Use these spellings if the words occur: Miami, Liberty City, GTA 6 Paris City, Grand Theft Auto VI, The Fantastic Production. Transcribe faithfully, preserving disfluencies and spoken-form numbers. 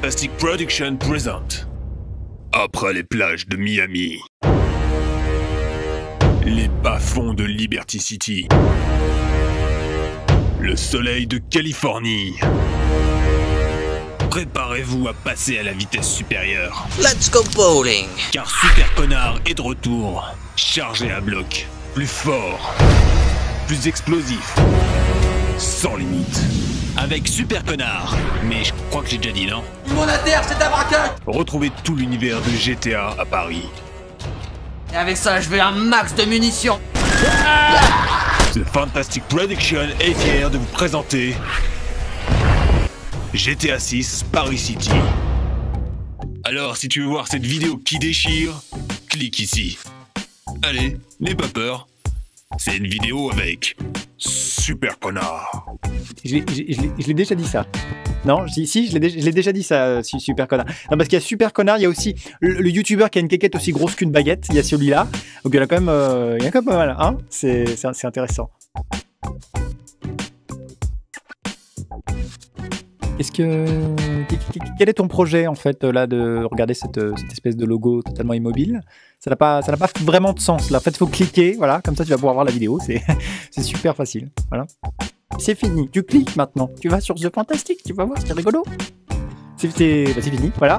Fantastic Production présente. Après les plages de Miami, les bas-fonds de Liberty City, le soleil de Californie, préparez-vous à passer à la vitesse supérieure. Let's go bowling! Car Super Connard est de retour, chargé à bloc, plus fort, plus explosif, sans limite. Avec Super Connard, mais je crois que j'ai déjà dit non. Monater, c'est un braquage! Retrouvez tout l'univers de G T A à Paris. Et avec ça, je veux un max de munitions. Ah, The Fantastic Production est fier de vous présenter G T A six Paris City. Alors, si tu veux voir cette vidéo qui déchire, clique ici. Allez, n'aie pas peur. C'est une vidéo avec Super Connard. Je l'ai déjà dit ça. Non, si, si je l'ai déjà dit ça, euh, Super Connard. Non, parce qu'il y a Super Connard, il y a aussi le, le youtubeur qui a une quéquette aussi grosse qu'une baguette, il y a celui-là. Donc il y en a quand même, euh, il y en a quand même pas mal, hein. C'est intéressant. Est-ce que... Quel est ton projet, en fait, là, de regarder cette, cette espèce de logo totalement immobile? Ça n'a pas, pas vraiment de sens, là. En fait, il faut cliquer, voilà, comme ça, tu vas pouvoir voir la vidéo. C'est super facile, voilà. C'est fini, tu cliques maintenant. Tu vas sur The Fantastic, tu vas voir, c'est rigolo. C'est bah, fini, voilà.